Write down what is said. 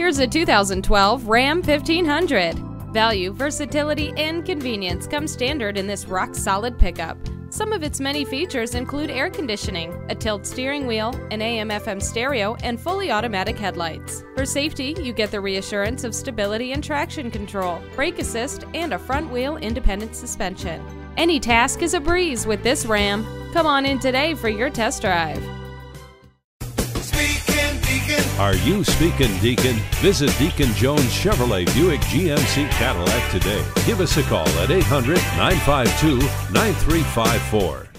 Here's a 2012 Ram 1500. Value, versatility, and convenience come standard in this rock-solid pickup. Some of its many features include air conditioning, a tilt steering wheel, an AM/FM stereo, and fully automatic headlights. For safety, you get the reassurance of stability and traction control, brake assist, and a front-wheel independent suspension. Any task is a breeze with this Ram. Come on in today for your test drive. Are you speaking, Deacon? Visit Deacon Jones Chevrolet Buick GMC Cadillac today. Give us a call at 800-952-9354.